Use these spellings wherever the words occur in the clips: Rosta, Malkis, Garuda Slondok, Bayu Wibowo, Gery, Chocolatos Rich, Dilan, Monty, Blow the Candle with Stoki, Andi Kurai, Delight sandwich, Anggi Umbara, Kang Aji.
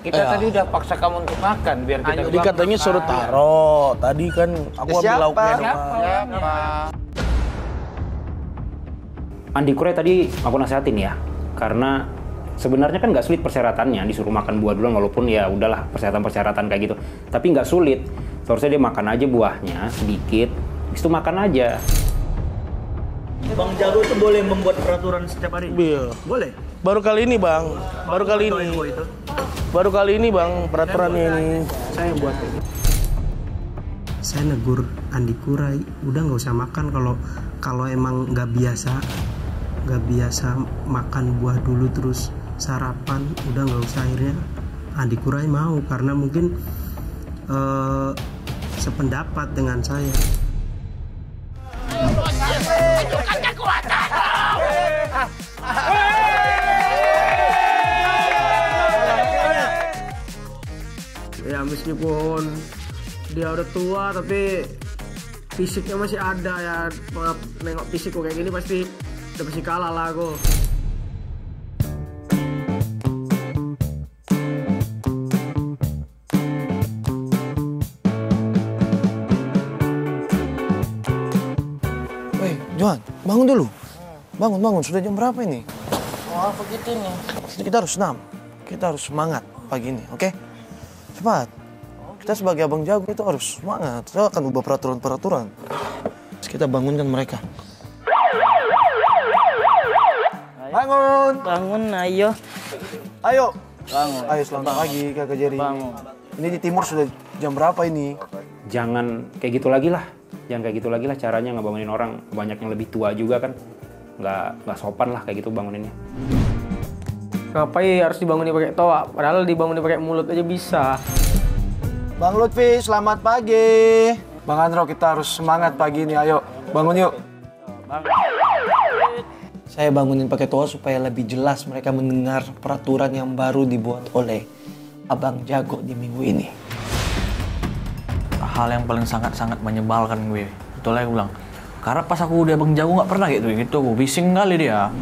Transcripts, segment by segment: Kita tadi udah paksa kamu untuk makan biar kita jadi katanya suruh taruh. Tadi kan aku ambil lauknya siapa? Andi Kure tadi aku nasehatin ya, karena sebenarnya kan nggak sulit persyaratannya, disuruh makan buah duluan walaupun ya udahlah persyaratan-persyaratan kayak gitu. Tapi nggak sulit, seharusnya dia makan aja buahnya sedikit, habis itu makan aja. Bang Jago itu boleh membuat peraturan setiap hari? Iya. Boleh? Baru kali ini Bang, baru kali ini. Baru kali ini Bang peraturannya ini. Saya buat ini. Saya negur Andi Kure, udah nggak usah makan kalau emang nggak biasa makan buah dulu terus sarapan, udah nggak usah. Akhirnya Andi Kure mau karena mungkin sependapat dengan saya. Tunjukkan kekuatanmu. Ya meskipun dia udah tua tapi fisiknya masih ada ya. Nengok fisik kayak gini pasti kalah lah gue. Woi, Johan, bangun dulu. Bangun, sudah jam berapa ini? Wah, begitu nih. Kita harus senam. Kita harus semangat pagi ini, oke? Okay? Cepat. Kita sebagai abang jago itu harus semangat. Kita akan ubah peraturan-peraturan. Kita bangunkan mereka. Bangun. Bangun, ayo. Ayo. Bangun. Ayo, selamat pagi Kakak Gery. Bangun. Ini di timur sudah jam berapa ini? Jangan kayak gitu lagi lah. Jangan kayak gitu lagi lah caranya ngebangunin orang. Banyak yang lebih tua juga kan. Nggak sopan lah kayak gitu banguninnya. Ngapain harus dibangunin pakai toa? Padahal dibangunin pakai mulut aja bisa. Bang Lutfi, selamat pagi. Bang Andro, kita harus semangat pagi ini. Ayo, bangun yuk. Saya bangunin pakai toa supaya lebih jelas mereka mendengar peraturan yang baru dibuat oleh Abang Jago di minggu ini. Hal yang paling sangat-sangat menyebalkan gue. Itulah yang ulang. Karena pas aku udah Abang Jago nggak pernah gitu. Bising kali dia.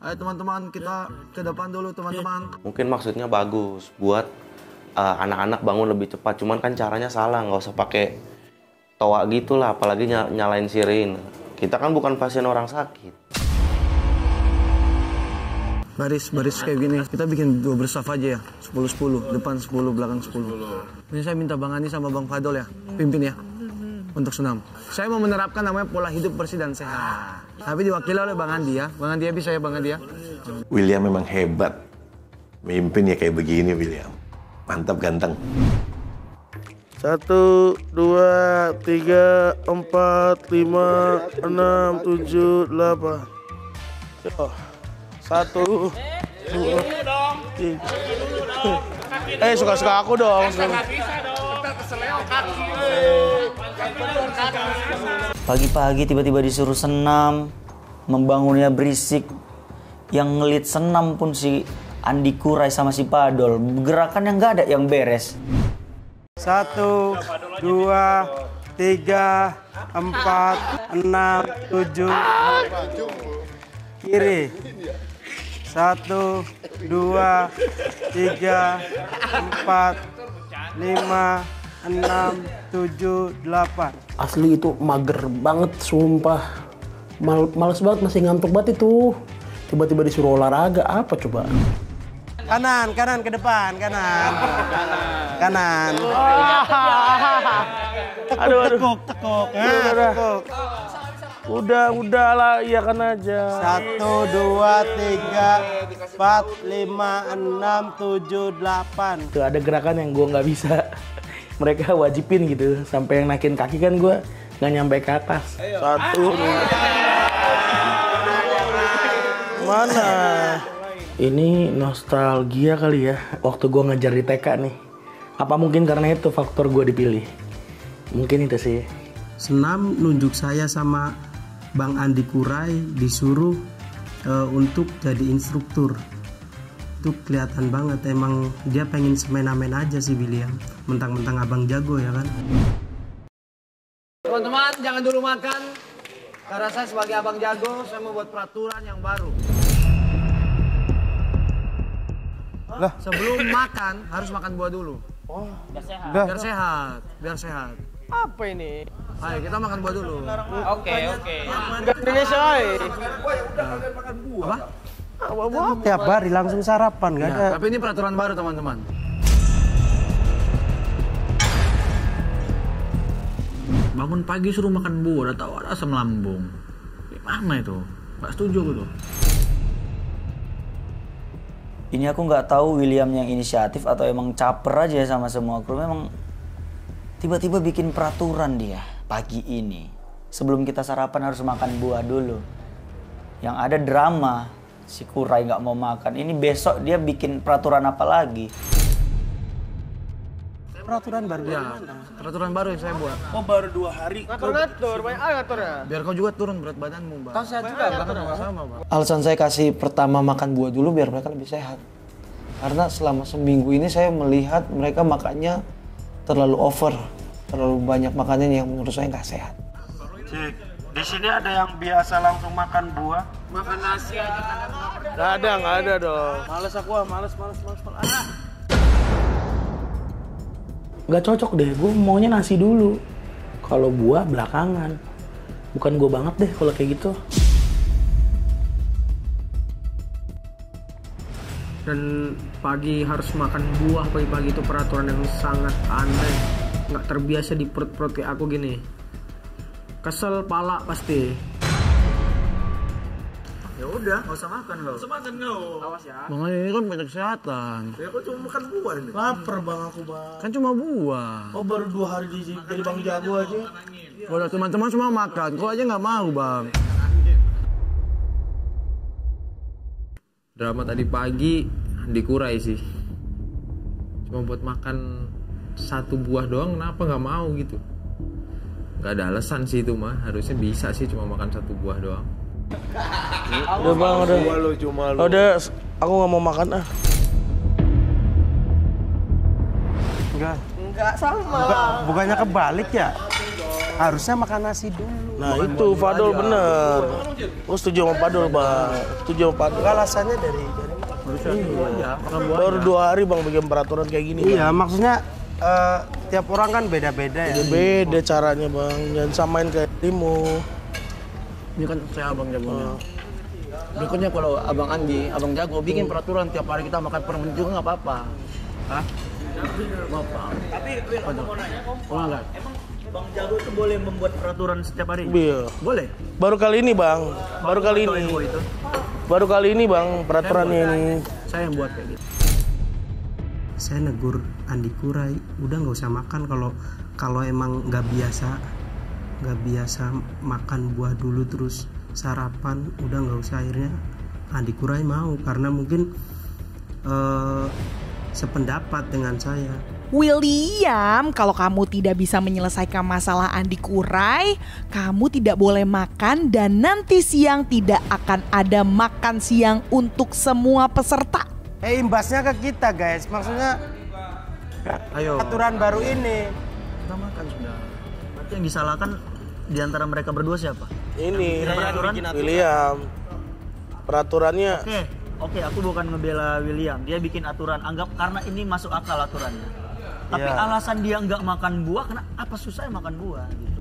Ayo teman-teman, kita ke depan dulu teman-teman. Mungkin maksudnya bagus buat anak-anak bangun lebih cepat, cuman kan caranya salah, nggak usah pakai toa gitulah, apalagi nyalain sirine. Kita kan bukan pasien orang sakit. Baris kayak gini, kita bikin dua bersaf aja ya, 10-10, depan 10, belakang 10. Ini saya minta Bang Ani sama Bang Fadol ya, pimpin ya, untuk senam. Saya mau menerapkan namanya pola hidup bersih dan sehat. Tapi diwakili oleh Bang Andi ya, Bang Andi bisa ya Bang Andi ya. William memang hebat, mimpin ya kayak begini William. Mantap ganteng. 1, 2, 3, 4, 5, 6, 7, 8. 1, 2, 3. Suka-suka aku dong. Pagi-pagi tiba-tiba disuruh senam, membangunnya berisik. Yang ngelit senam pun si Andi Kure sama si Fadol, gerakan yang nggak ada yang beres. 1, 2, 3, 4, 6, 7. Kiri. 1, 2, 3, 4, 5, 6, 7, 8. Asli itu mager banget, sumpah. Males banget, masih ngantuk banget itu. Tiba-tiba disuruh olahraga, apa coba? Kanan, ke depan, kanan. Tekuk. Udah lah, iya kan aja. 1, 2, 3, 4, 5, 6, 7, 8. Tuh ada gerakan yang gue nggak bisa. Mereka wajibin gitu, sampai yang nakin kaki kan gue nggak nyampe ke atas. 1. Mana? Ini nostalgia kali ya, waktu gue ngajar di TK nih. Apa mungkin karena itu faktor gue dipilih? Mungkin itu sih. Senam nunjuk saya sama Bang Andi Kure disuruh untuk jadi instruktur. Itu kelihatan banget, emang dia pengen semena-men aja sih William. Mentang-mentang Abang Jago ya kan. Teman-teman jangan dulu makan. Karena saya sebagai Abang Jago, saya membuat peraturan yang baru. Lah. Sebelum makan harus makan buah dulu. Oh, biar sehat. Biar sehat, biar sehat. Apa ini? Ayo kita makan buah dulu. Oke, oke. Enggak selesai. Udah kalian makan buah. Apa? Buah tiap hari langsung sarapan, enggak ada. Tapi ini peraturan baru, teman-teman. Bangun pagi suruh makan buah, udah tahu ada asam lambung. Gimana itu? Enggak setuju gitu. Ini aku nggak tahu William yang inisiatif atau emang caper aja sama semua kru. Memang tiba-tiba bikin peraturan dia pagi ini. Sebelum kita sarapan harus makan buah dulu. Yang ada drama, si Kurai nggak mau makan. Ini besok dia bikin peraturan apa lagi? Peraturan baru ya. Peraturan baru yang saya buat. Oh baru 2 hari. Ngatur ngatur, banyak ngatur ya. Biar kau juga turun berat badanmu, Bang. Tahu sehat juga, nggak sama, Bang. Alasan saya kasih pertama makan buah dulu biar mereka lebih sehat. Karena selama seminggu ini saya melihat mereka makannya terlalu over, terlalu banyak makanan yang menurut saya nggak sehat. Cik, di sini ada yang biasa langsung makan buah? Makan nasi aja. Nggak ada dong. Males aku, males. Gak cocok deh, gue maunya nasi dulu. Kalau buah belakangan. Bukan gue banget deh kalau kayak gitu. Dan pagi harus makan buah pagi-pagi itu peraturan yang sangat aneh. Gak terbiasa di perut-perut kayak aku gini. Kesel pala pasti. Ya udah, gak usah makan kau. Awas ya. Bang, ini kan banyak kesehatan. Ya aku cuma makan buah ini. Laper Bang aku, Bang. Kan cuma buah. Oh baru 2 hari dari Bang Jago aja. Udah teman-teman semua makan, kau aja nggak mau, Bang. Drama tadi pagi dikurai sih. Cuma buat makan 1 buah doang, kenapa nggak mau gitu? Gak ada alasan sih itu mah, harusnya bisa sih cuma makan 1 buah doang. Udah Bang, udah. Udah, aku nggak mau makan ah. Enggak. Enggak sama. Bukannya kebalik ya? Harusnya makan nasi dulu. Nah bukan itu Fadol aja. Bener. Oh setuju sama Fadol Bang. Setuju sama Fadol. Alasannya dari baru 2 hari Bang bikin peraturan kayak gini. Iya Bang. Maksudnya tiap orang kan beda-beda ya. Beda caranya Bang. Jangan samain kayak timu. Ini kan saya Abang Jagonya. Berikutnya kalau Abang Anggi, Abang Jago bikin peraturan tiap hari kita makan permen juga nggak apa-apa. Hah? Nggak apa-apa. Tapi aku mau nanya, emang Bang Jago itu boleh membuat peraturan setiap hari? Iya. Boleh? Baru kali ini Bang, baru kali ini. Baru kali ini Bang, peraturannya ini. Saya yang buat kayak gitu. Saya negur Andi Kurai, udah nggak usah makan kalau emang nggak biasa makan buah dulu terus sarapan, udah nggak usah. Akhirnya Andi Kurai mau karena mungkin sependapat dengan saya. William, kalau kamu tidak bisa menyelesaikan masalah Andi Kurai, kamu tidak boleh makan dan nanti siang tidak akan ada makan siang untuk semua peserta. Imbasnya ke kita guys, maksudnya ayo. Aturan baru ini kita makan sudah. Yang disalahkan di antara mereka berdua siapa? Ini peraturan William. Peraturannya. Oke, aku bukan ngebela William. Dia bikin aturan, anggap karena ini masuk akal aturannya. Tapi alasan dia nggak makan buah, karena apa susahnya makan buah? Gitu.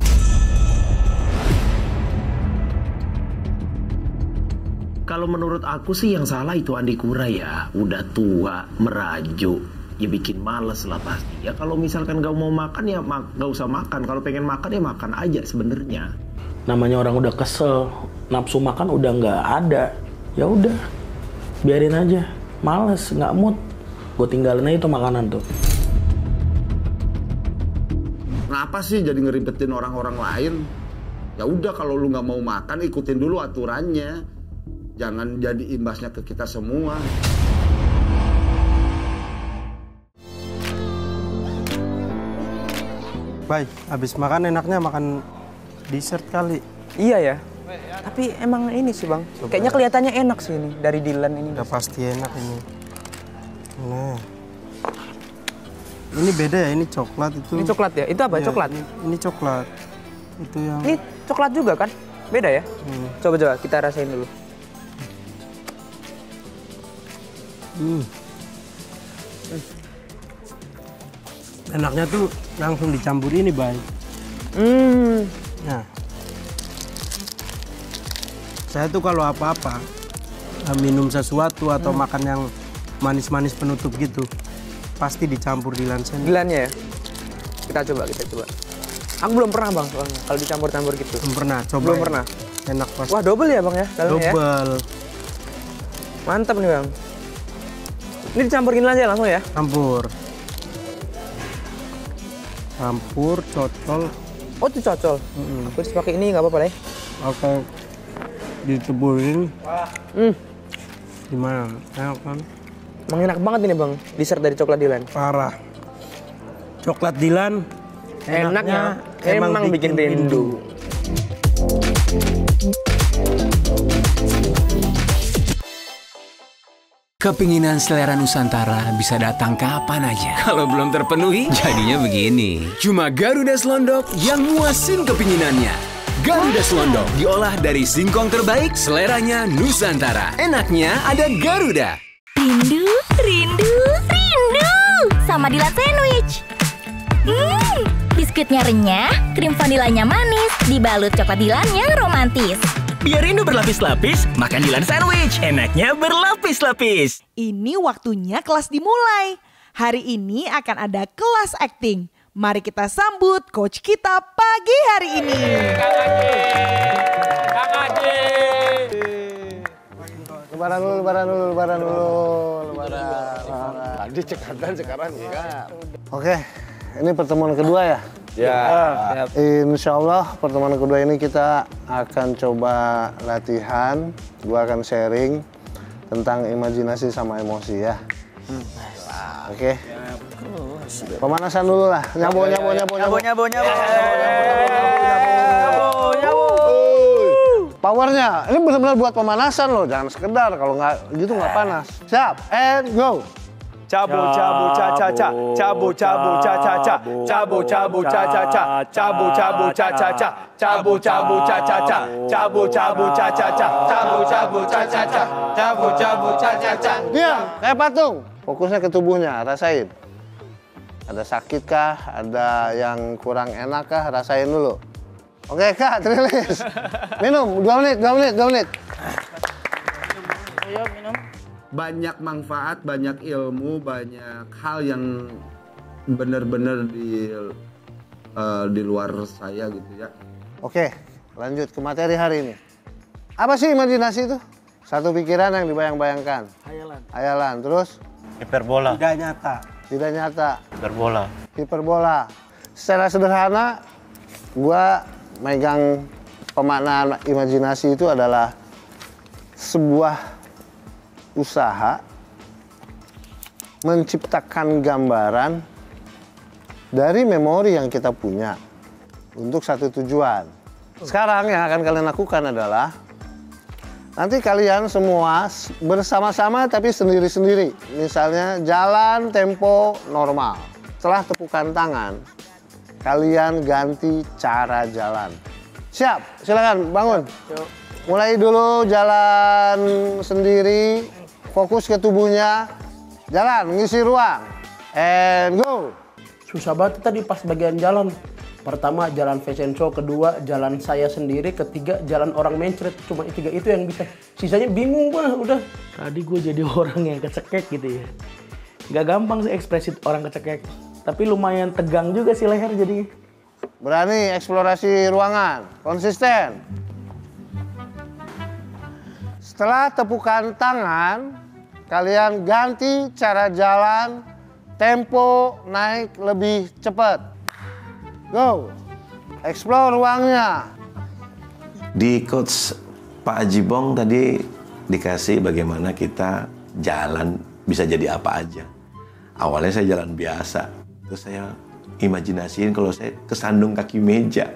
Kalau menurut aku sih yang salah itu Andi Kurai ya. Udah tua, merajuk. Ya bikin males lah pasti. Ya kalau misalkan gak mau makan ya gak usah makan. Kalau pengen makan ya makan aja sebenarnya. Namanya orang udah kesel, nafsu makan udah nggak ada. Ya udah, biarin aja. Males, nggak mood. Gue tinggalin aja itu makanan tuh. Kenapa sih jadi ngeribetin orang-orang lain? Ya udah kalau lu nggak mau makan ikutin dulu aturannya. Jangan jadi imbasnya ke kita semua. Baik, habis makan enaknya makan dessert kali. Iya ya. Tapi emang ini sih Bang. Coba. Kayaknya kelihatannya enak sih ini dari Dilan ini. Udah pasti enak ini. Nah. Ini beda ya, ini coklat itu. Ini coklat ya? Itu apa? Ya, coklat. Ini coklat. Itu yang. Ini coklat juga kan? Beda ya? Coba kita rasain dulu. Enaknya tuh langsung dicampur ini, Bay. Nah, saya tuh kalau apa-apa minum sesuatu atau makan yang manis-manis penutup gitu, pasti dicampur Dilan sandwich. Dilannya ya? Kita coba. Aku belum pernah, Bang, soalnya kalau dicampur-campur gitu. Belum pernah, coba. Belum pernah. Enak pasti. Wah, double ya, Bang ya? Double. Ya? Mantap nih, Bang. Ini dicampurin aja langsung ya? Campur, cocol. Oh, itu cocol? Aku harus pakai ini, nggak apa-apa deh. Oke. Diteburin. Gimana? Enak kan? Emang enak banget ini, Bang, dessert dari coklat Dilan. Parah. Coklat Dilan enaknya emang bikin rindu. Kepinginan selera Nusantara bisa datang kapan aja. Kalau belum terpenuhi, jadinya begini. Cuma Garuda Slondok yang muasin kepinginannya. Garuda Slondok diolah dari singkong terbaik, seleranya Nusantara. Enaknya ada Garuda. Rindu, rindu, rindu sama Delight sandwich. Biskuitnya renyah, krim vanilanya manis, dibalut coklat Dilan yang romantis. Biar rindu berlapis-lapis, makan Dilan sandwich. Enaknya berlapis-lapis. Ini waktunya kelas dimulai. Hari ini akan ada kelas acting. Mari kita sambut coach kita pagi hari ini. Kang Aji. Kang Aji. Lebaran dulu. Tadi cekaran enggak. Oke, ini pertemuan kedua ya? Ya. Insya Allah pertemuan kedua ini kita akan coba latihan. Gua akan sharing tentang imajinasi sama emosi ya. Oke. Pemanasan dulu lah. Nyabu. Powernya ini benar-benar buat pemanasan loh. Jangan sekedar kalau nggak gitu nggak panas. Siap and go. Cabu cabu caca. Diam, kayak patung. Fokusnya ke tubuhnya, rasain. Ada sakit kah? Ada yang kurang enak kah? Rasain dulu. Oke, Kak, rilis. Minum 2 menit. Ayo minum. Banyak manfaat, banyak ilmu, banyak hal yang benar-benar di luar saya gitu ya. Oke, lanjut ke materi hari ini. Apa sih imajinasi itu? Satu pikiran yang dibayang-bayangkan. Hayalan. Terus? Hiperbola. Tidak nyata. Hiperbola. Secara sederhana, gua megang pemaknaan imajinasi itu adalah sebuah usaha menciptakan gambaran dari memori yang kita punya untuk satu tujuan. Sekarang yang akan kalian lakukan adalah nanti kalian semua bersama-sama tapi sendiri-sendiri. Misalnya jalan tempo normal. Setelah tepukan tangan, kalian ganti cara jalan. Siap, silakan bangun. Mulai dulu jalan sendiri. Fokus ke tubuhnya, jalan, ngisi ruang, and go. Susah banget tadi pas bagian jalan. Pertama jalan fashion show, kedua jalan saya sendiri, ketiga jalan orang mencret. Cuma 3 itu yang bisa, sisanya bingung gua udah. Tadi gue jadi orang yang kecekek gitu ya. Gak gampang sih ekspresi orang kecekek, tapi lumayan tegang juga sih leher jadinya. Berani eksplorasi ruangan, konsisten. Setelah tepukan tangan, kalian ganti cara jalan, tempo naik lebih cepat. Go, explore ruangnya. Di coach Pak Aji Bong tadi dikasih bagaimana kita jalan bisa jadi apa aja. Awalnya saya jalan biasa, terus saya imajinasiin kalau saya kesandung kaki meja.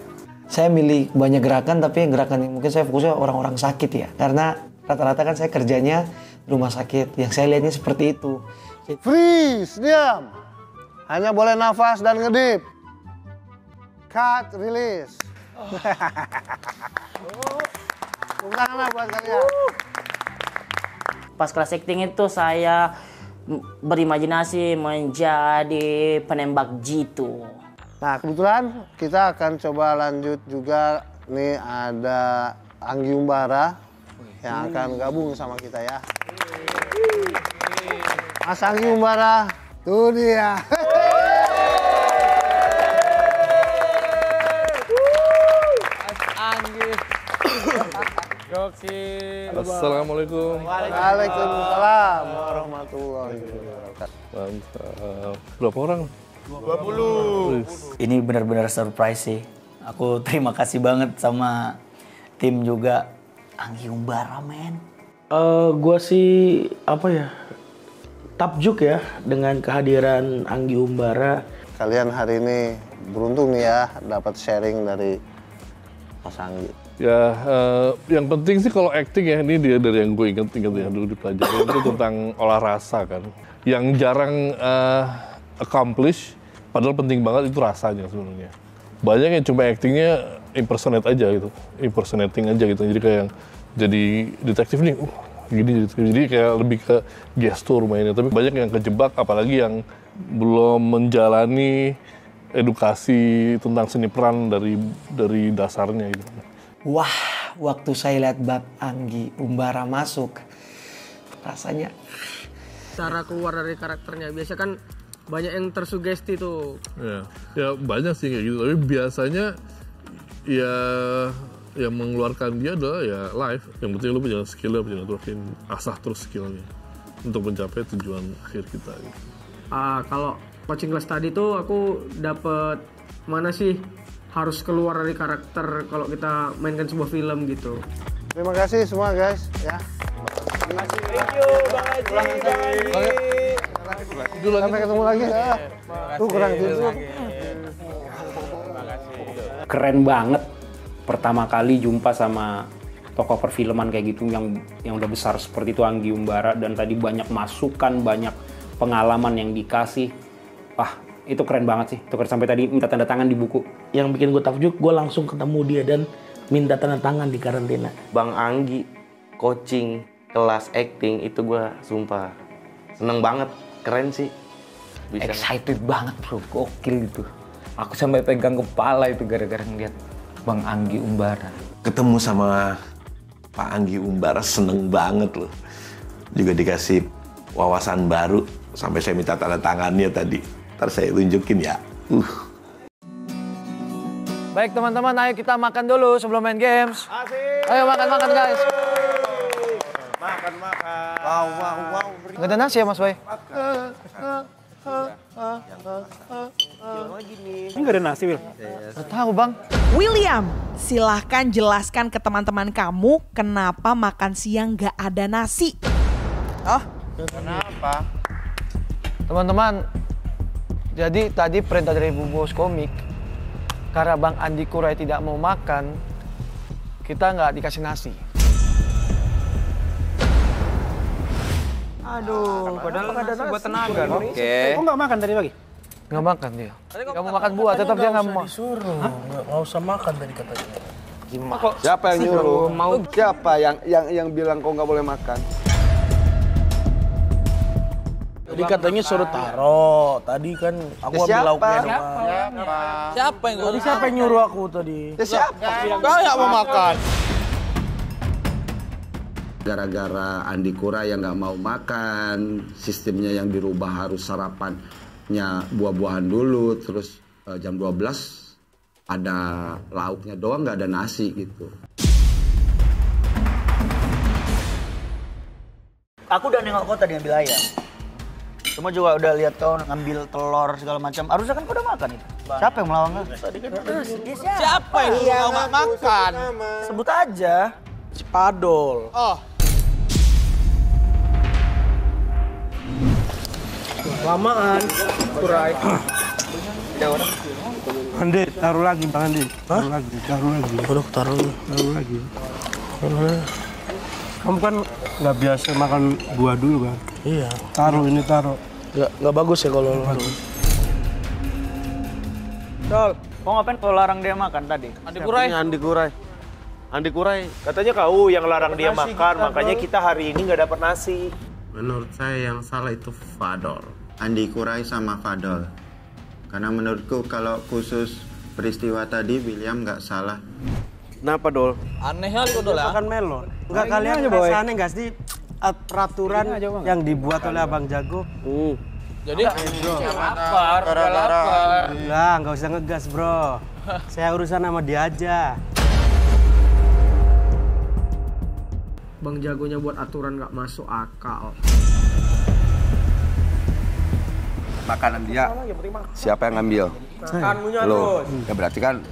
Saya milih banyak gerakan, tapi gerakan yang mungkin saya fokusnya orang-orang sakit ya, karena rata-rata kan saya kerjanya rumah sakit, yang saya lihatnya seperti itu. Freeze, diam. Hanya boleh nafas dan ngedip. Cut, release. Bukan buat kalian. Pas kelas acting itu saya berimajinasi menjadi penembak jitu. Nah, kebetulan kita akan coba lanjut juga. Nih ada Anggi Umbara yang akan gabung sama kita ya. Mas Anggi Umbara, tuh dia. Mas Anggi. Goki. Assalamualaikum. Waalaikumsalam warahmatullahi wabarakatuh. Berapa orang? 20. Ini benar-benar surprise sih. Aku terima kasih banget sama tim juga. Anggi Umbara, men. Gua sih, takjub ya dengan kehadiran Anggi Umbara. Kalian hari ini beruntung nih ya, dapat sharing dari Mas Anggi. Ya, yang penting sih kalau acting ya, ini dia dari yang gue inget-inget ya dulu dipelajari, itu tentang olah rasa kan. Yang jarang accomplish, padahal penting banget itu rasanya sebenarnya. Banyak yang cuma actingnya impersonate aja gitu, impersonating aja gitu. Jadi kayak yang jadi detektif nih, gini gitu. Jadi kayak lebih ke gestur mainnya. Tapi banyak yang kejebak, apalagi yang belum menjalani edukasi tentang seni peran dari dasarnya gitu. Wah, waktu saya lihat bab Anggi Umbara masuk, rasanya cara keluar dari karakternya biasa kan. Banyak yang tersugesti tuh. Ya banyak sih kayak gitu. Tapi biasanya ya yang mengeluarkan dia adalah ya live. Yang penting lu punya skill, punya networking, asah terus skillnya untuk mencapai tujuan akhir kita. Gitu. Kalau coaching class tadi tuh aku dapet mana sih harus keluar dari karakter kalau kita mainkan sebuah film gitu. Terima kasih semua guys. Ya. Terima kasih. Thank you Bang Aji. Sampai ketemu lagi ya. Tuh kurang tidur. Keren banget. Pertama kali jumpa sama tokoh perfilman kayak gitu yang udah besar seperti itu Anggi Umbara, dan tadi banyak masukan, banyak pengalaman yang dikasih. Wah, itu keren banget sih. Itu keren sampai tadi minta tanda tangan di buku. Yang bikin gue takjub, gue langsung ketemu dia dan minta tanda tangan di karantina. Bang Anggi coaching kelas acting itu gue sumpah seneng banget. Keren sih. Bisa. Excited banget bro, gokil gitu. Aku sampai pegang kepala itu gara-gara ngeliat Bang Anggi Umbara. Ketemu sama Pak Anggi Umbara seneng banget loh. Juga dikasih wawasan baru, sampai saya minta tanda tangannya tadi. Ntar saya tunjukin ya. Baik teman-teman, ayo kita makan dulu sebelum main games. Asik. Ayo makan-makan guys. Makan. Wow. Nggak ada nasi ya Mas Boy? Ini nggak ada nasi, Wil? Nggak tahu Bang. William, silahkan jelaskan ke teman-teman kamu kenapa makan siang nggak ada nasi. Kenapa? Teman-teman, jadi tadi perintah dari Bu Bos Komik, karena Bang Andi Kurai tidak mau makan, kita nggak dikasih nasi. Aduh, padahal ada nasi buat tenaga. Oke. Kok nggak makan tadi pagi? Nggak makan dia. Kamu makan buah, tetap dia nggak mau. Nggak usah makan tadi katanya. Gimana? Siapa yang nyuruh? Siapa yang bilang kau nggak boleh makan? Tadi katanya suruh taruh. Tadi kan aku ambil lauknya. Siapa yang nyuruh aku tadi? Siapa? Kau nggak mau makan. Gara-gara Andi Kura yang nggak mau makan, sistemnya yang dirubah harus sarapannya buah-buahan dulu, terus jam 12 ada lauknya doang, nggak ada nasi gitu. Aku udah nengok kau tadi ambil ayam, cuma juga udah lihat kau ngambil telur segala macam. Harusnya kan kau udah makan itu. Siapa yang melawan kau? Siapa yang mau makan? Sebut aja. Cipadol. Lamaan, kurai. Andi, taruh lagi Bang Andi. Taruh lagi. Udah, taruh lagi. Kamu kan nggak biasa makan buah dulu kan? Iya. Taruh ini taruh. Nggak bagus ya kalau bagus. Dol, kau ngapain kalau larang dia makan tadi? Andi kurai. Andi Kurai, katanya kau yang larang dia makan, makanya kita hari ini nggak dapat nasi. Menurut saya yang salah itu Fadol. Andi Kurai sama Fadol. Karena menurutku kalau khusus peristiwa tadi William nggak salah. Kenapa Dol? Aneh kali kok Dol ya? Makan melon. Enggak kalian aneh nggak sih peraturan yang dibuat oleh Abang Jago? Jadi lapar, nggak usah ngegas bro. Saya urusan sama dia aja. Bang Jagonya buat aturan nggak masuk akal. Makanan dia, siapa yang ngambil? Lo. Ya berarti kan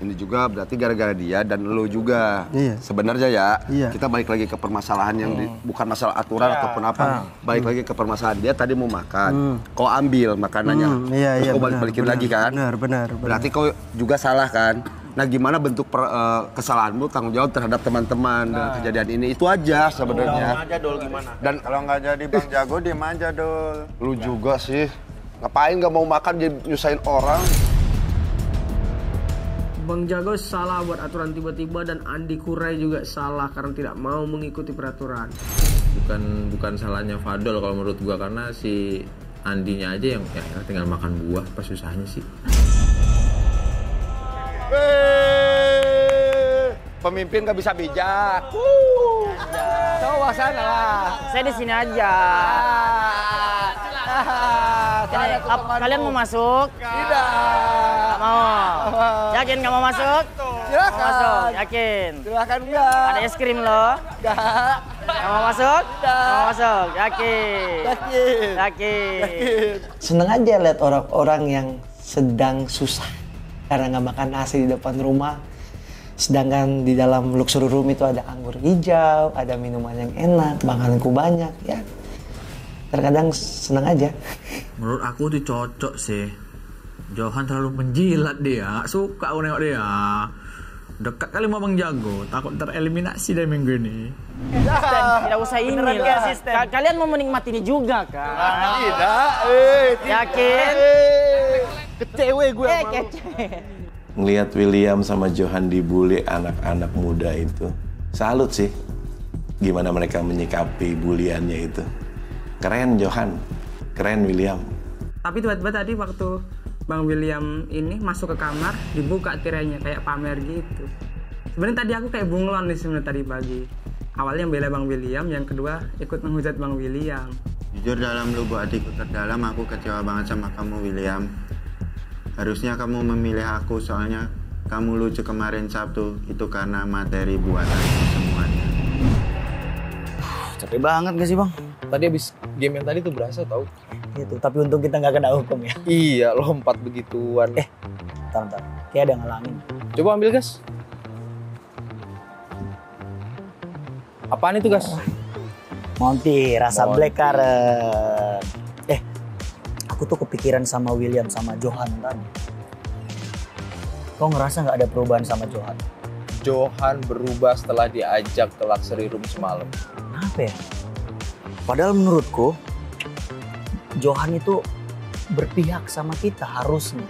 ini juga berarti gara-gara dia dan lo juga. Iya. Sebenarnya ya, iya. Kita balik lagi ke permasalahan yang bukan masalah aturan ataupun apa. Balik lagi ke permasalahan dia tadi mau makan. Kau ambil makanannya, terus kau balik-balikin lagi kan? Benar. Berarti kau juga salah kan? Nah gimana bentuk kesalahanmu tanggung jawab terhadap teman-teman dalam kejadian ini itu aja sebenarnya. Dan kalau nggak jadi Bang Jago diem aja Dol. Lu juga sih ngapain nggak mau makan jadi nyusahin orang. Bang Jago salah buat aturan tiba-tiba dan Andi Kurai juga salah karena tidak mau mengikuti peraturan. Bukan salahnya Fadol kalau menurut gua karena si Andinya aja yang tinggal makan buah pas susahnya sih. Pemimpin gak bisa bijak. Coba sana lah. Saya di sini aja. Kalian mau masuk? Tidak. Gak mau. Yakin gak mau masuk? Silakan. Masuk. Yakin. Silakan enggak. Ada es krim loh. Enggak. Mau masuk? Tidak. Mau masuk. Yakin. Yakin. Seneng aja lihat orang-orang yang sedang susah. Karena nggak makan nasi di depan rumah, sedangkan di dalam luxury room itu ada anggur hijau, ada minuman yang enak, makananku banyak, ya. Terkadang senang aja. Menurut aku tuh cocok sih. Johan terlalu menjilat dia, suka aku nengok dia. Dekat kali mau Bang Jago, takut tereliminasi dari minggu ini. Asisten, tidak usah ini lah. Kalian mau menikmati ini juga kan? Tidak. Yakin? Kecewe gue sama ngelihat William sama Johan dibully anak-anak muda itu. Salut sih gimana mereka menyikapi buliannya itu. Keren Johan, keren William. Tapi tiba-tiba tadi waktu Bang William ini masuk ke kamar, dibuka tirainya kayak pamer gitu. Sebenarnya tadi aku kayak bunglon nih sebenarnya tadi pagi. Awalnya bela Bang William, yang kedua ikut menghujat Bang William. Jujur dalam lubuk hatiku terdalam aku kecewa banget sama kamu William. Harusnya kamu memilih aku, soalnya kamu lucu kemarin Sabtu, itu karena materi buatanku semuanya. Capek banget gak sih Bang? Tadi habis game yang tadi tuh berasa tau. Gitu, tapi untung kita gak kena hukum ya? Iya, lompat begituan. Bentar, kayak ada ngalangin. Coba ambil gas. Apaan itu gas? Monty, rasa Monty. Black currant. Aku tuh kepikiran sama William sama Johan tadi. Kau ngerasa nggak ada perubahan sama Johan? Johan berubah setelah diajak ke luxury room semalam. Kenapa ya? Padahal menurutku, Johan itu berpihak sama kita harusnya.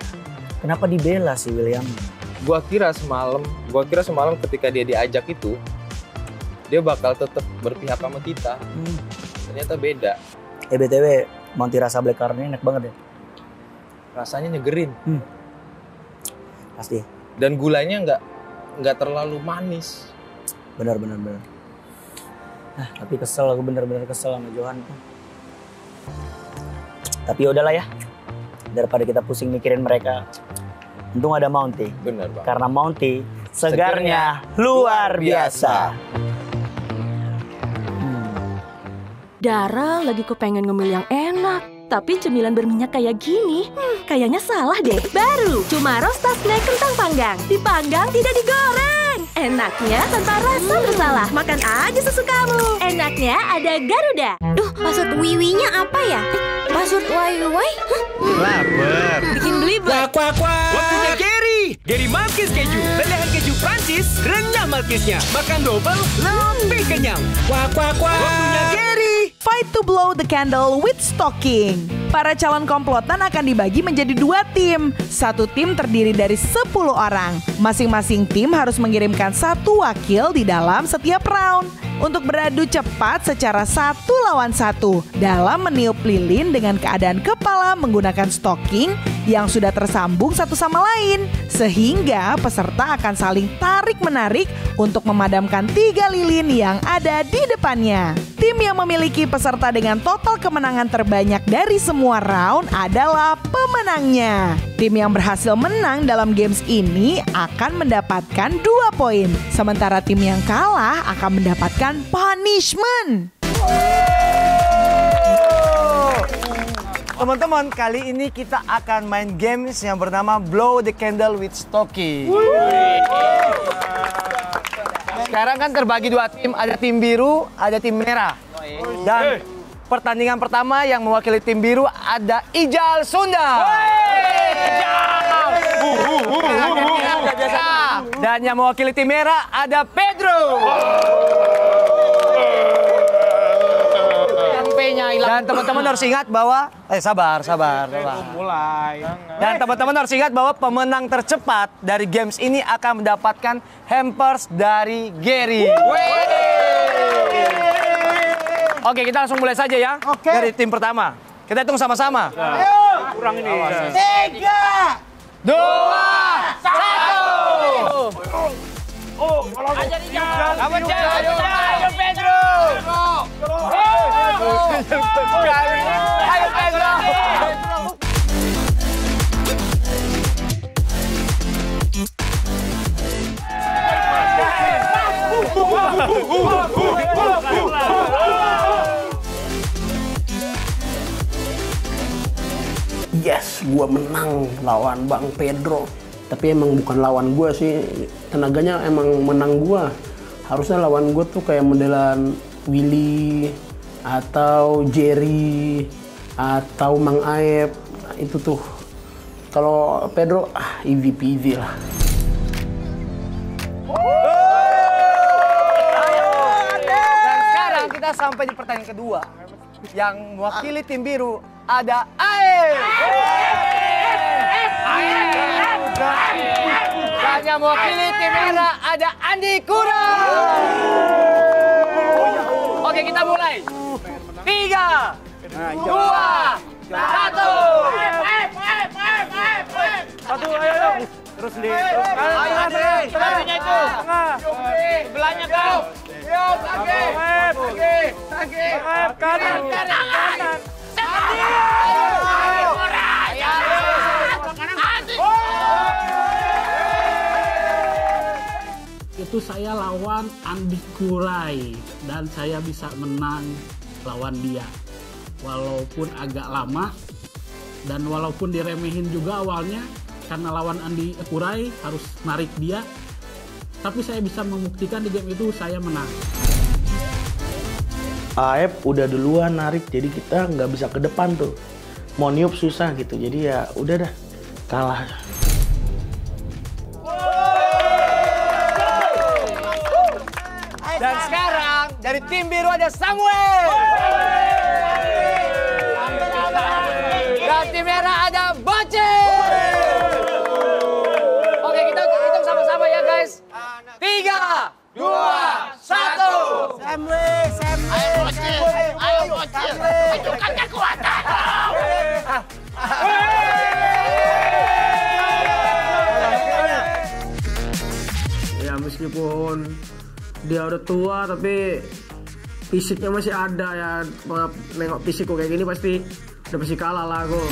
Kenapa dibela sih William? Gua kira semalam ketika dia diajak itu, dia bakal tetap berpihak sama kita. Ternyata beda. BTW. Monty rasa black currant-nya enak banget ya? Rasanya nyegerin. Pasti. Dan gulanya nggak terlalu manis. Benar. Nah, tapi kesel, aku benar-benar kesel sama Johan. Tapi yaudahlah ya. Daripada kita pusing mikirin mereka. Untung ada Monty. Benar banget. Karena Monty segarnya luar biasa. Dara lagi kepengen ngemil yang enak, tapi cemilan berminyak kayak gini, kayaknya salah deh. Baru, cuma Rosta snack kentang panggang. Dipanggang, tidak digoreng. Enaknya tanpa rasa bersalah. Makan aja sesukamu. Enaknya ada Garuda. Duh, maksud wiwinya apa ya? Maksud wai-wai? Laper. Bikin belibet. Kuak-kuak. Waktunya Gery. Gery Malkis keju. Lelehan keju Prancis, renyah Malkisnya. Makan double, lebih kenyang. Kuak-kuak-kuak. Waktunya Gery. Bye. Try to Blow the Candle with Stoking. Para calon komplotan akan dibagi menjadi 2 tim. Satu tim terdiri dari 10 orang. Masing-masing tim harus mengirimkan 1 wakil di dalam setiap round untuk beradu cepat secara 1 lawan 1 dalam meniup lilin dengan keadaan kepala menggunakan stoking yang sudah tersambung satu sama lain, sehingga peserta akan saling tarik-menarik untuk memadamkan 3 lilin yang ada di depannya. Tim yang memiliki peserta dengan total kemenangan terbanyak dari semua round adalah pemenangnya. Tim yang berhasil menang dalam games ini akan mendapatkan 2 poin, sementara tim yang kalah akan mendapatkan punishment. Teman-teman, kali ini kita akan main games yang bernama Blow the Candle with Stoki. Sekarang kan terbagi 2 tim, ada tim biru, ada tim merah. Dan pertandingan pertama yang mewakili tim biru ada Ijal Sunda. Dan yang mewakili tim merah ada Pedro. Dan teman-teman harus ingat bahwa, sabar. Dan teman-teman harus ingat bahwa pemenang tercepat dari games ini akan mendapatkan hampers dari Gery. Oke, kita langsung mulai saja ya. Dari tim pertama. Kita hitung sama-sama. Kurang ini. 3, 2, 1. Oh, ayo Pedro. Yes, gua menang lawan Bang Pedro. Tapi emang bukan lawan gua sih, tenaganya emang menang gua. Harusnya lawan gua tuh kayak modelan Willy atau Gery atau Mang Aep. Nah, itu tuh kalau Pedro EVP lah. Dan sekarang kita sampai di pertandingan kedua yang mewakili tim biru ada Aep. Dan yang mewakili tim merah ada Andi Kura. Oke, kita mulai. 3, 2, 1. Satu, ayo. Terus di. Ayo, tengahnya itu. Belanya kau. Lagi. Kanan. Itu saya lawan Andi Kurai dan saya bisa menang lawan dia, walaupun agak lama dan walaupun diremehin juga awalnya karena lawan Andi Kurai harus narik dia, tapi saya bisa membuktikan di game itu saya menang. Aep udah duluan narik, jadi kita nggak bisa ke depan tuh, mau niup susah gitu, jadi ya udah dah kalah. Dan sekarang dari tim biru ada Samuel. Dan tim merah ada Boce. Oke, kita hitung sama-sama ya guys. 3, 2, 1. Samuel. Ayo Boce. Tunjukkan kekuatan. Ya meskipun dia udah tua tapi fisiknya masih ada ya. Nengok fisik kok kayak gini pasti udah pasti kalah lah gue.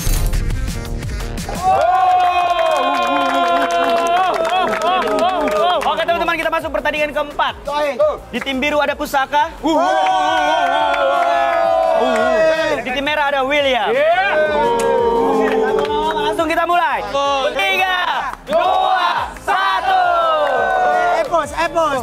Oke teman-teman, kita masuk pertandingan keempat. Di tim biru ada Pusaka. Di tim merah ada William. Langsung kita mulai. 3, 2, 1. Ayo,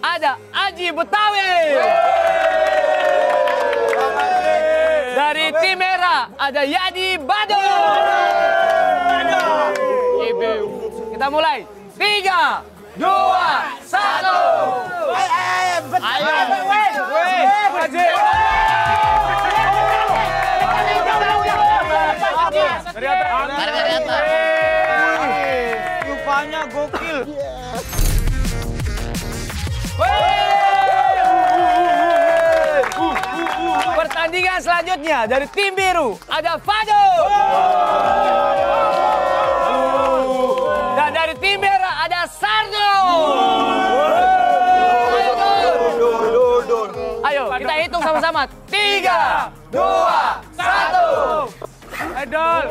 ada Aji Betawi. Dari tim merah ada Yadi Badul. Kita mulai. 3, 2, 1. Rupanya gokil. Pertandingan selanjutnya dari tim biru ada Fado. Dan dari tim merah ada Sardo. Ayo kita hitung sama-sama. 3, 2, 1. Idol.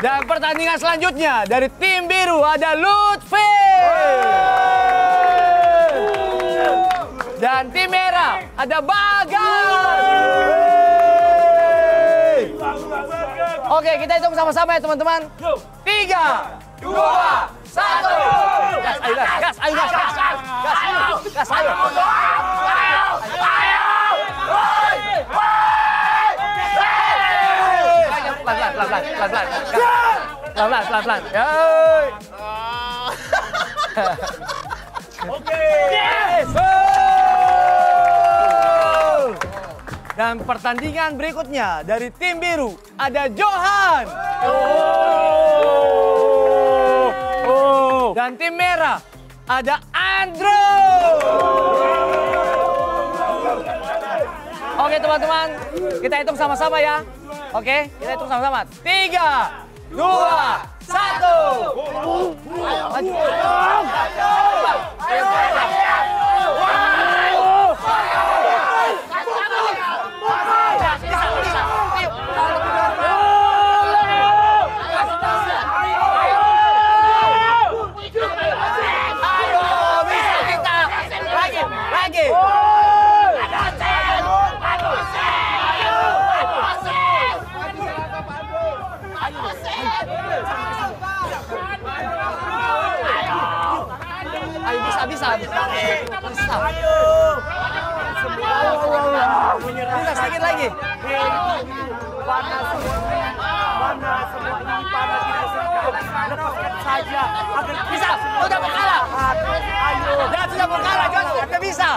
Dan pertandingan selanjutnya dari tim biru ada Lutfi. Dan tim merah ada Bagas. Oke, kita hitung sama-sama ya teman-teman. 3, 2, 1. Gas, ayo. Pelan-pelan. Oke. Dan pertandingan berikutnya dari tim biru ada Johan. Dan tim merah ada Andro. Oke teman-teman, kita hitung sama-sama ya. Oke, kita hitung sama-sama. 3, 2, 1. Bisa sedikit lagi. Bisa, sudah mau kalah. Dan sudah mau kalah, Johan bisa.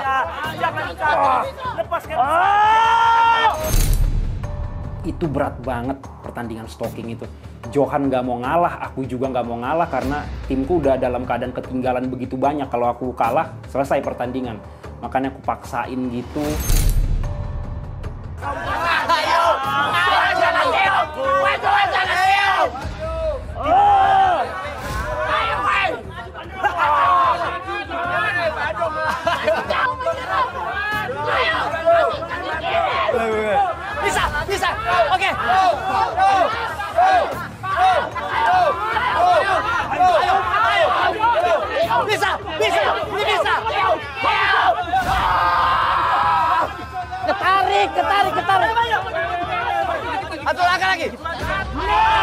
Itu berat banget pertandingan stalking itu. Johan nggak mau ngalah, aku juga nggak mau ngalah karena timku udah dalam keadaan ketinggalan begitu banyak. Kalau aku kalah, selesai pertandingan. Makanya aku paksain gitu. Bisa, oke. Bisa. Ketarik. Satu langkah lagi.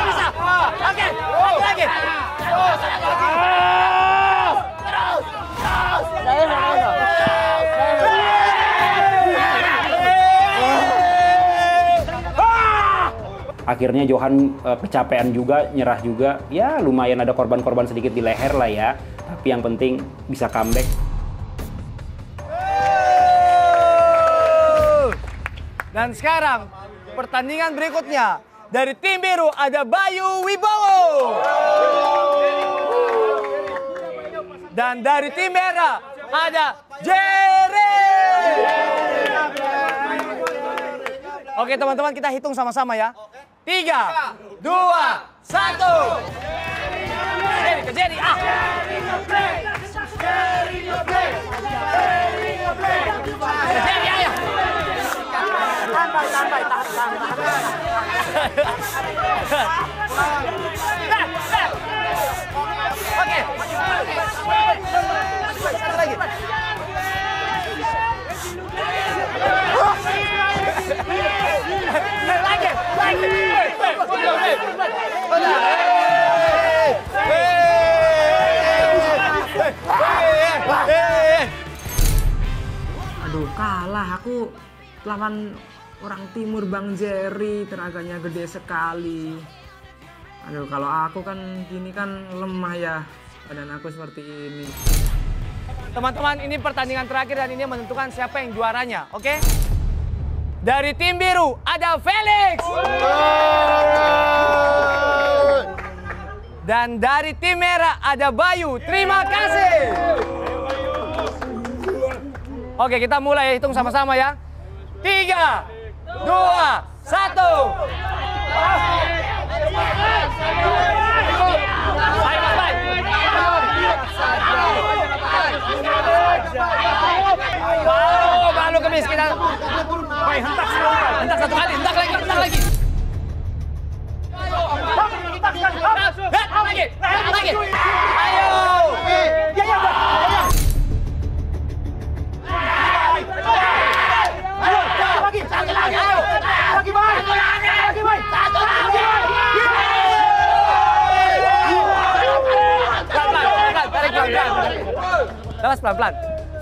Bisa. Oke, lagi. Akhirnya Johan kecapean juga, nyerah juga. Ya lumayan ada korban-korban sedikit di leher lah ya. Tapi yang penting bisa comeback. Dan sekarang pertandingan berikutnya. Dari tim biru ada Bayu Wibowo. Dan dari tim merah ada Gery. Oke teman-teman, kita hitung sama-sama ya. 3, 2, 1. Sampai. Aduh, kalah aku lawan orang timur Bang Gery, tenaganya gede sekali. Aduh, kalau aku kan gini kan lemah ya, badan aku seperti ini. Teman-teman, ini pertandingan terakhir dan ini menentukan siapa yang juaranya, oke? Okay? Dari tim biru ada Felix. Dan dari tim merah ada Bayu. Terima kasih. Oke, kita mulai, hitung sama-sama ya. 3, 2, 1. Malu kemiskinan. Baik, hentak satu kali, hentak lagi. Hentak lagi. Ayo.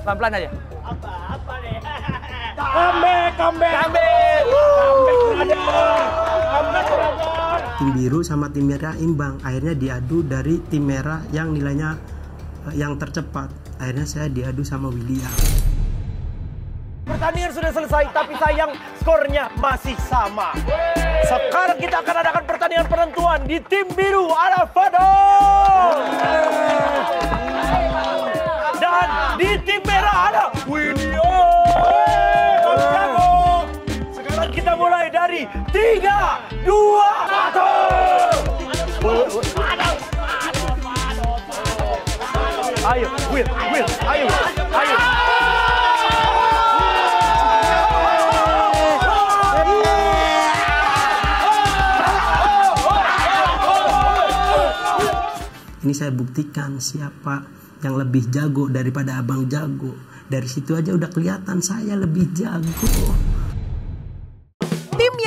Pelan-pelan aja. Apa deh? Comeback. Tim biru sama tim merah imbang, akhirnya diadu dari tim merah yang nilainya yang tercepat. Akhirnya saya diadu sama William. Pertandingan sudah selesai, tapi sayang skornya masih sama. Sekarang kita akan adakan pertandingan penentuan. Di tim biru ada Fado. Dan di tim merah ada William. Kita mulai dari 3, 2, 1. Ayo, Will. Ini saya buktikan siapa yang lebih jago daripada Abang Jago. Dari situ aja udah kelihatan saya lebih jago.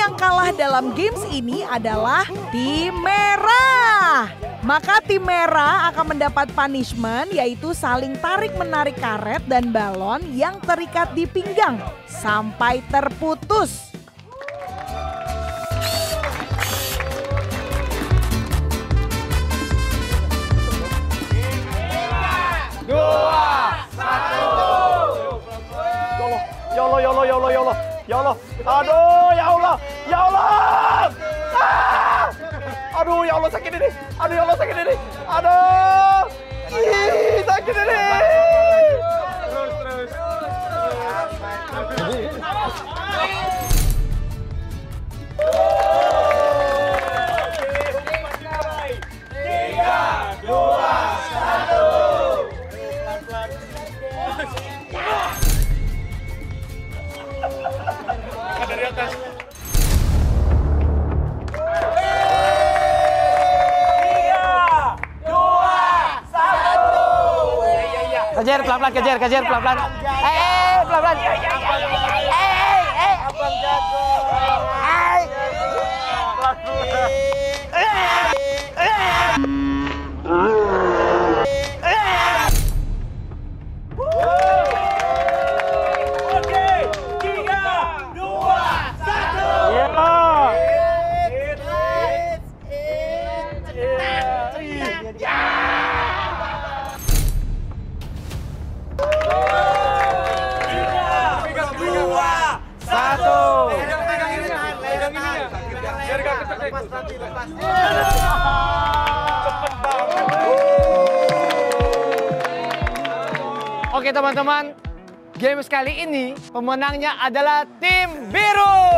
Yang kalah dalam games ini adalah tim merah. Maka tim merah akan mendapat punishment, yaitu saling tarik-menarik karet dan balon yang terikat di pinggang sampai terputus. Yolo. Aduh, ya Allah. Ah! Aduh, ya Allah sakit ini. Aduh. Ih, sakit ini. Kejar pelan-pelan. Pelan-pelan. Abang Jago. Oke, 3, 2, 1. Oke teman-teman, games kali ini pemenangnya adalah tim biru.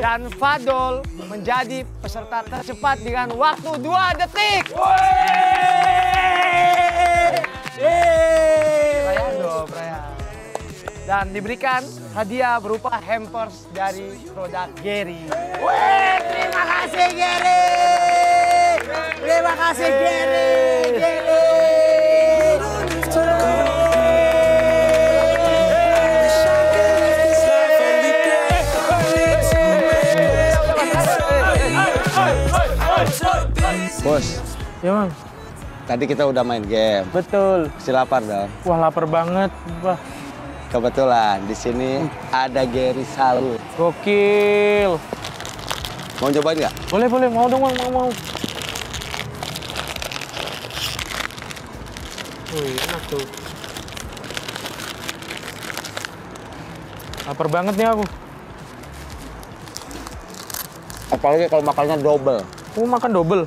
Dan Fadol menjadi peserta tercepat dengan waktu 2 detik. Dan diberikan hadiah berupa hampers dari produk Gery. Terima kasih Gery. Terima kasih Gery. Bos, ya Bang. Tadi kita udah main game. Betul. Si lapar dong. Wah lapar banget, Bah. Kebetulan di sini ada Gery Salut. Gokil. Mau cobain nggak? Boleh boleh, mau dong Bang, mau. Wih enak tuh. Lapar banget nih aku. Apalagi kalau makannya double. Aku makan double.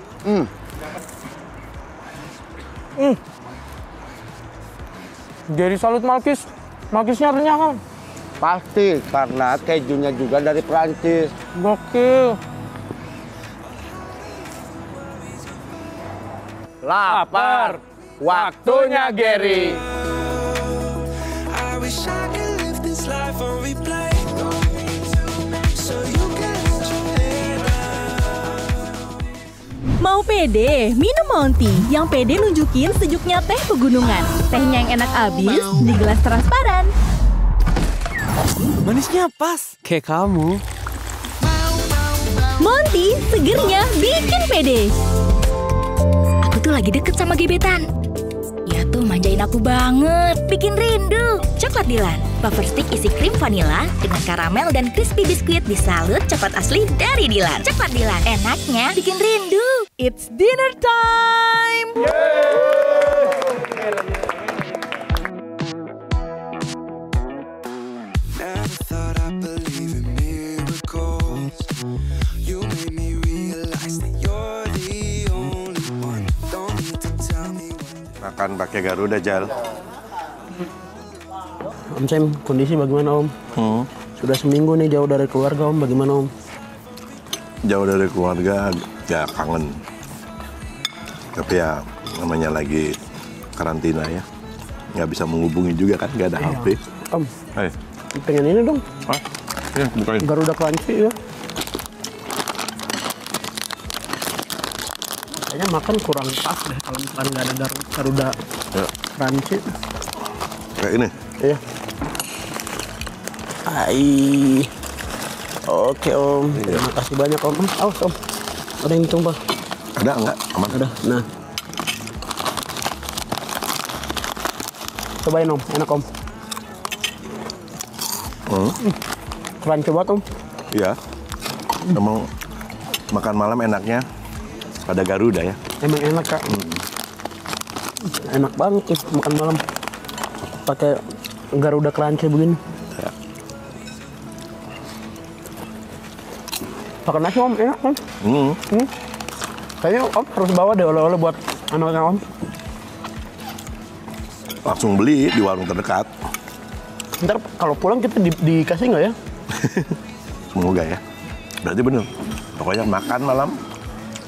Gery Salut Malkis. Malkisnya renyah kan? Pasti, karena kejunya juga dari Perancis. Gokil. Lapar. Waktunya Gery. Mau pede? Minum Monty yang pede nunjukin sejuknya teh pegunungan. Tehnya yang enak abis di gelas transparan. Manisnya pas, kayak kamu. Monty segernya bikin pede. Aku tuh lagi deket sama gebetan. Dia tuh manjain aku banget, bikin rindu. Coklat Dilan, wafer stick isi krim vanila dengan karamel dan crispy biskuit disalut coklat asli dari Dilan. Coklat Dilan, enaknya bikin rindu. It's dinner time! Makan pakai Garuda, Jal. Om Sam, kondisi bagaimana Om? Sudah seminggu nih jauh dari keluarga Om, bagaimana Om? Jauh dari keluarga, ya kangen. Tapi ya namanya lagi karantina ya, nggak bisa menghubungi juga kan, nggak ada HP. Om, pengen ini dong. Hah? Ya, bukain. Garuda Crunchy ya. Kayaknya makan kurang pas deh kalau misalkan nggak ada Garuda Crunchy. Kayak ini? Iya. Hai. Oke Om, terima kasih banyak Om. Awas Om, ada yang tumpah. Ada enggak? Aman? Ada. Nah. Cobain Om, enak Om. Keren coba Om. Iya. Emang makan malam enaknya pada Garuda ya. Emang enak Kak. Enak banget tuh makan malam pakai Garuda Crunchy begini. Ya. Pakai nasi Om, enak Om. Kayaknya Om harus bawa deh oleh-oleh buat anak-anak Om. Langsung beli di warung terdekat. Ntar kalau pulang kita dikasih nggak ya? Semoga ya. Berarti bener. Pokoknya makan malam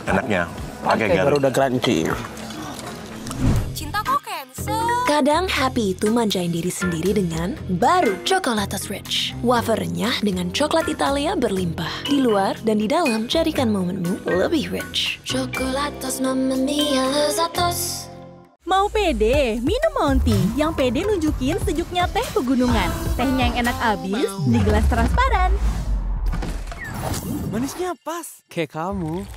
enaknya pakai Garuda Crunchy. Cinta kok cancel? Kadang happy itu manjain diri sendiri dengan baru Chocolatos Rich. Wafernya dengan coklat Italia berlimpah. Di luar dan di dalam, jadikan momenmu lebih rich. Chocolatos Mamma Mia Lezatos. Mau pede? Minum Monty yang pede nunjukin sejuknya teh pegunungan. Tehnya yang enak abis di gelas transparan. Manisnya pas, kayak kamu.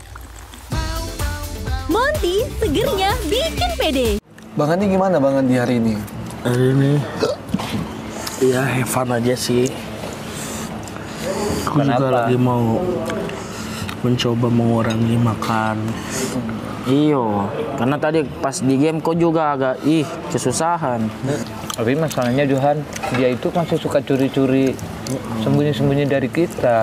Monty segernya bikin pede. Bang Andi gimana Bang Andi hari ini? Hari ini? Ya have fun aja sih. Aku juga lagi mau mencoba mengurangi makan. Iyo, karena tadi pas di game kok juga agak kesusahan. Tapi masalahnya Johan, dia itu masih suka curi-curi, sembunyi-sembunyi dari kita.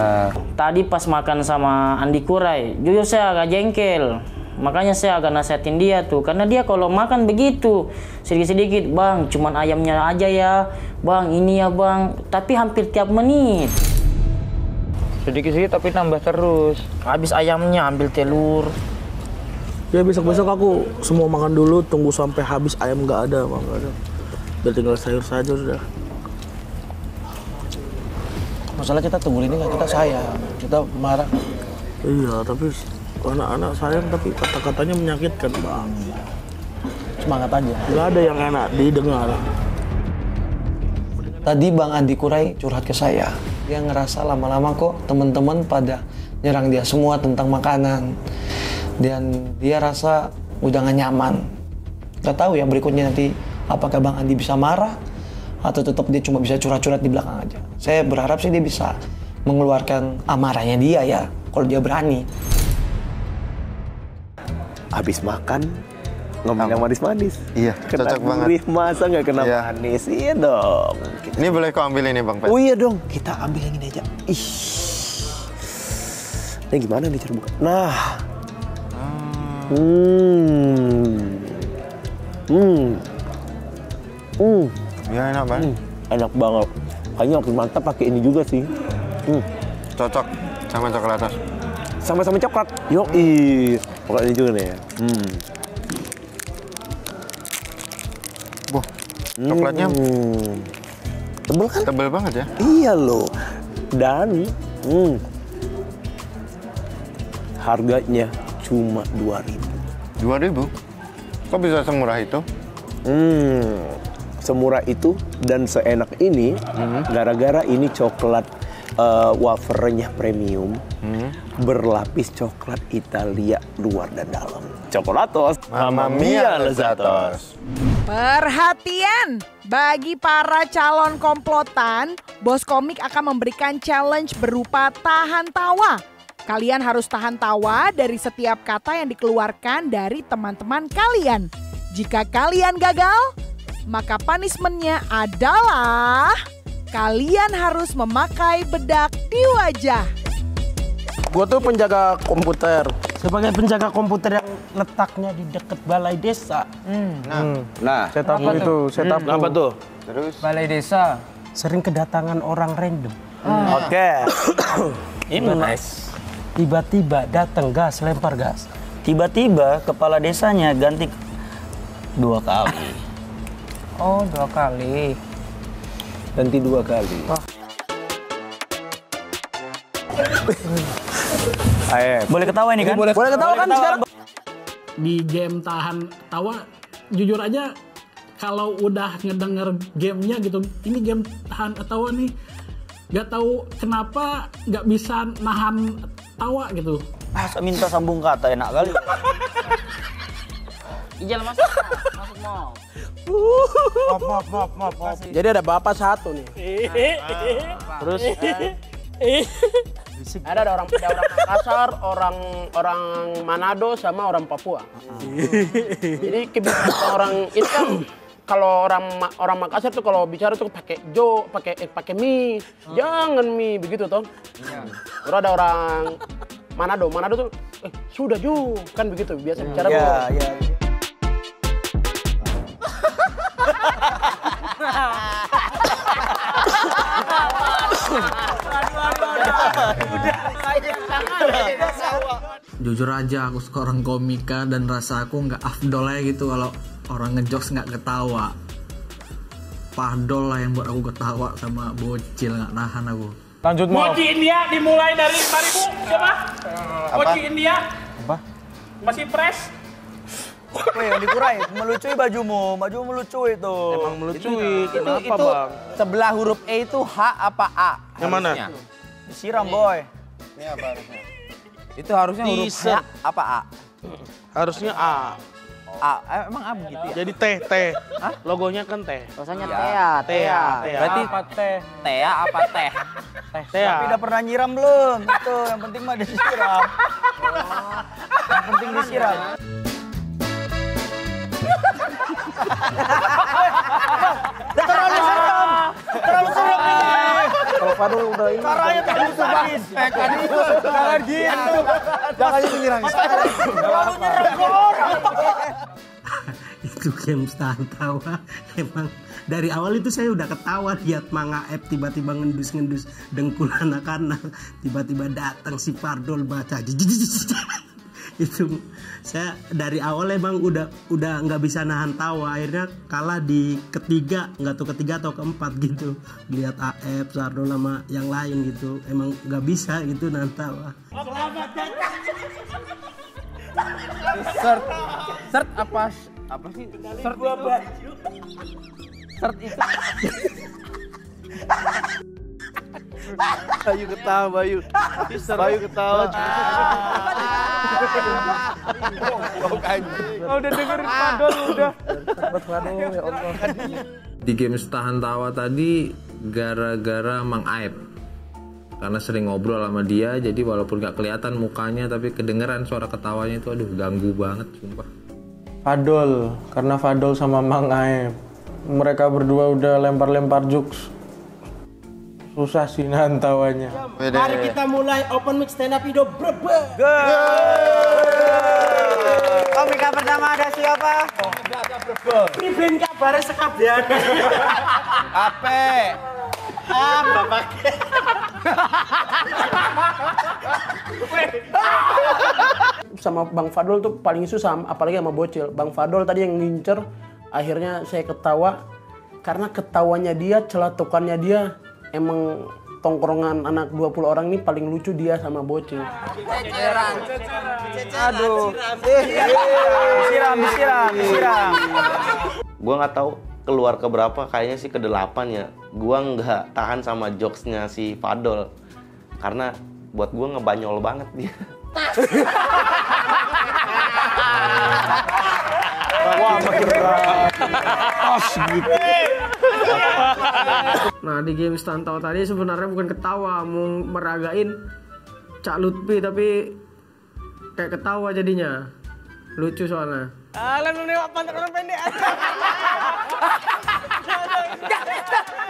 Tadi pas makan sama Andi Kurai, jujur saya agak jengkel. Makanya saya agak nasihatin dia tuh, karena dia kalau makan begitu sedikit-sedikit, Bang, cuman ayamnya aja ya, Bang, ini ya Bang, tapi hampir tiap menit. Sedikit-sedikit tapi nambah terus. Habis ayamnya ambil telur. Ya besok-besok aku semua makan dulu, tunggu sampai habis ayam nggak ada, Bang, nggak ada. Biar tinggal sayur saja sudah. Masalah kita tunggu ini nggak, kita sayang, kita marah. Iya, tapi anak-anak sayang tapi kata-katanya menyakitkan, Bang. Semangat aja. Nggak ada yang enak didengar. Tadi Bang Andi Kurai curhat ke saya. Dia ngerasa lama-lama kok teman-teman pada nyerang dia semua tentang makanan. Dan dia rasa udah gak nyaman. Gak tahu ya berikutnya nanti apakah Bang Andi bisa marah atau tetap dia cuma bisa curhat-curhat di belakang aja. Saya berharap sih dia bisa mengeluarkan amarahnya dia ya, kalau dia berani. Habis makan, ngomong yang manis-manis. Iya, kena cocok banget. Gurih, masa nggak kena manis? Iya dong. Kita... Ini boleh kau ambil ini, Bang Pet? Oh iya dong, kita ambil yang ini aja. Ih. Ini gimana nih cara buka? Nah. Ya enak banget. Enak banget. Kayaknya waktu mantap pakai ini juga sih. Cocok sama Chocolatos. Sama-sama coklat. Yoi. Pokoknya ini juga nih ya. Wah, coklatnya tebel kan? Tebel banget ya. Iya loh. Dan harganya cuma 2.000. 2.000? Kok bisa semurah itu? Semurah itu dan seenak ini gara-gara ini coklat wafernya premium berlapis coklat Italia luar dan dalam. Chocolatos, Mamma Mia Lezatos. Perhatian bagi para calon komplotan, Bos Komik akan memberikan challenge berupa tahan tawa. Kalian harus tahan tawa dari setiap kata yang dikeluarkan dari teman-teman kalian. Jika kalian gagal, maka punishment-nya adalah kalian harus memakai bedak di wajah. Gue tuh penjaga komputer. Sebagai penjaga komputer yang letaknya di dekat balai desa. Nah, setapku itu, setapku. Apa tuh? Terus? Balai desa. Sering kedatangan orang random. Oke. Ini nice. Tiba-tiba datang gas, lempar gas. Tiba-tiba kepala desanya ganti 2 kali. Oh, 2 kali. Ganti 2 kali. Oh. Boleh ketawa ini kan? Boleh ketawa kan sekarang? Di game tahan tawa, jujur aja kalau udah ngedenger gamenya gitu, ini game tahan tawa nih, gak tahu kenapa gak bisa nahan tawa gitu. Masa minta sambung kata enak kali. Ijal masuk mau. Maaf. Jadi ada bapak satu nih. Terus? Ada orang Makassar, orang Manado sama orang Papua. Jadi kebiasaan orang itu kan kalau orang Makassar tuh kalau bicara tuh pakai jo, pakai mi. Jangan mi begitu toh. Terus ada orang Manado tuh sudah jo kan begitu biasa bicara. Iya. Jujur aja aku seorang komika dan rasa aku nggak afdol aja gitu kalau orang ngejokes nggak ketawa. Pardol lah yang buat aku ketawa sama bocil, nggak nahan aku. Lanjut mau. Mochi India dimulai dari 5.000 siapa? Mochi India. Apa? Masih fresh. Weh, Anggi Umbara, melucui bajumu melucui itu. Emang melucui, kenapa Bang? Sebelah huruf E itu H apa A? Yang mana? Disiram, Boy. Ini apa harusnya? Itu harusnya huruf H apa A? Harusnya A. A, emang A begitu ya? Jadi teh. Hah? Logonya kan teh. Rasanya tea. Berarti apa teh? Tea apa teh? Teh. Tapi udah pernah nyiram belum? Itu, yang penting mah disiram. Yang penting disiram. Terlalu serem nih. Kalau Fadul udah ini. Caranya terlalu sadis. Jangan gitu. Jangan gitu nyerang. Terlalu nyerang orang. Itu game tahan tawa. Emang dari awal itu saya udah ketawa lihat Manga App tiba-tiba ngendus dengkul anak-anak. Tiba-tiba datang si Fadul baca. Itu saya dari awal emang udah nggak bisa nahan tawa, akhirnya kalah di ketiga, nggak tahu ketiga atau keempat gitu, lihat AF Sardo sama yang lain gitu, emang nggak bisa gitu nahan tawa. Selamat datang. Shirt apa sih? Shirt gua baju. Shirt itu. Bayu ketawa, Bayu. Bayu ketawa. Kalau udah dengerin padol udah. Ya Allah. Di game tahan tawa tadi gara-gara Mang Aib. Karena sering ngobrol sama dia, jadi walaupun gak kelihatan mukanya tapi kedengeran suara ketawanya itu, aduh ganggu banget sumpah. Fadol, karena Fadol sama Mang Aib. Mereka berdua udah lempar-lempar jokes. Susah sih nahan tawanya. Mari kita mulai open mic stand up hidup brebe. Komik pertama ada siapa? Ada brebe. Pribin kabare sekabeh. Apik. Bapak. Sama Bang Fadol tuh paling susah, apalagi sama bocil. Bang Fadol tadi yang ngincer, akhirnya saya ketawa karena ketawanya dia, celatukannya dia. Emang tongkrongan anak 20 orang ini paling lucu dia sama bocil. Ceceran. Aduh. Siram. Gua nggak tahu keluar ke berapa, kayaknya sih ke-8 ya. Gua nggak tahan sama jokesnya si Fadol. Karena buat gua ngebanyol banget dia. Wah, makin berat. Os gitu. Nah, di game Stantau tadi sebenarnya bukan ketawa, mau meragain Cak Lutfi tapi kayak ketawa jadinya. Lucu soalnya. Alam menewak pantat orang pendek.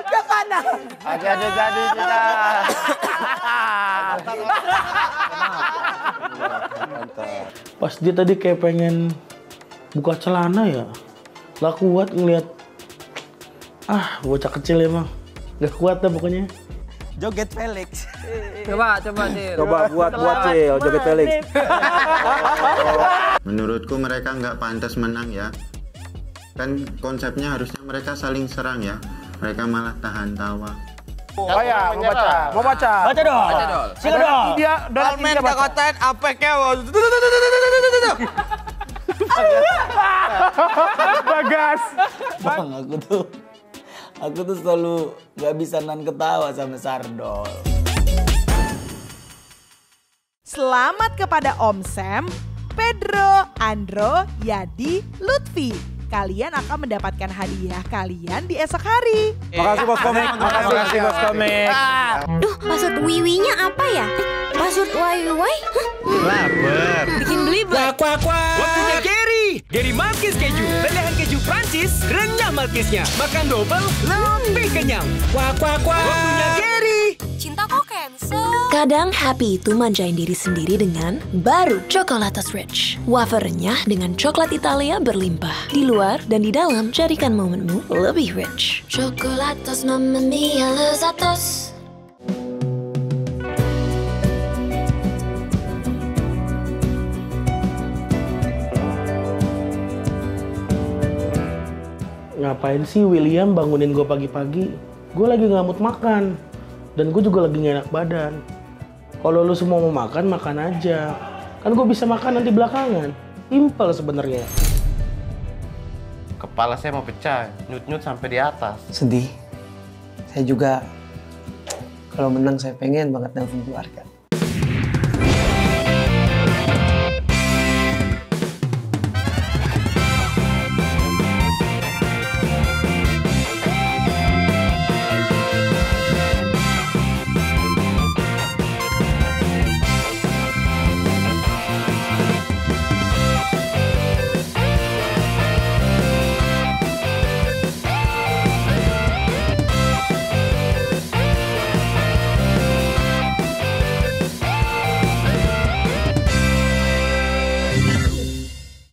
Gak pandang. Ada jadi kita. Pas dia tadi kayak pengen buka celana ya, gak kuat ngeliat. Ah, bocah kecil emang. Gak kuat dah pokoknya. Joget Felix. Coba Cil. Coba buat Cil, joget Felix. Menurutku mereka nggak pantas menang ya. Kan konsepnya harusnya mereka saling serang ya. Mereka malah tahan tawa. Oh ya, mau baca. Baca dong. Siapa dong? Dia dalam minta kotain APK. Bagas. Bang, aku tuh selalu gak bisa nahan ketawa sama Sardol. Selamat kepada Om Sam, Pedro, Andro, Yadi, Lutfi. Kalian akan mendapatkan hadiah kalian di esok hari. Makasih Bos Komik. Makasih Bos Komik. Duh, maksud wiwinya apa ya? Maksud wai-wai? Laper. Bikin belibet. Kuah-kuah. Waktunya Gery Malkis keju, lelehan keju Prancis, renyah Malkisnya. Makan double, lebih kenyang. Wah. Waktunya Gery. Cinta kok cancel. Kadang happy itu manjain diri sendiri dengan baru Chocolatos Rich. Wafer renyah dengan coklat Italia berlimpah. Di luar dan di dalam, jadikan momenmu lebih rich. Chocolatos mamma mia lezatos. Ngapain sih William bangunin gue pagi-pagi? Gue lagi gak mood makan. Dan gue juga lagi gak enak badan. Kalau lu semua mau makan, makan aja. Kan gue bisa makan nanti belakangan. Simpel sebenarnya. Kepala saya mau pecah, nyut-nyut sampai di atas. Sedih. Saya juga, kalau menang saya pengen banget nelfon keluarga.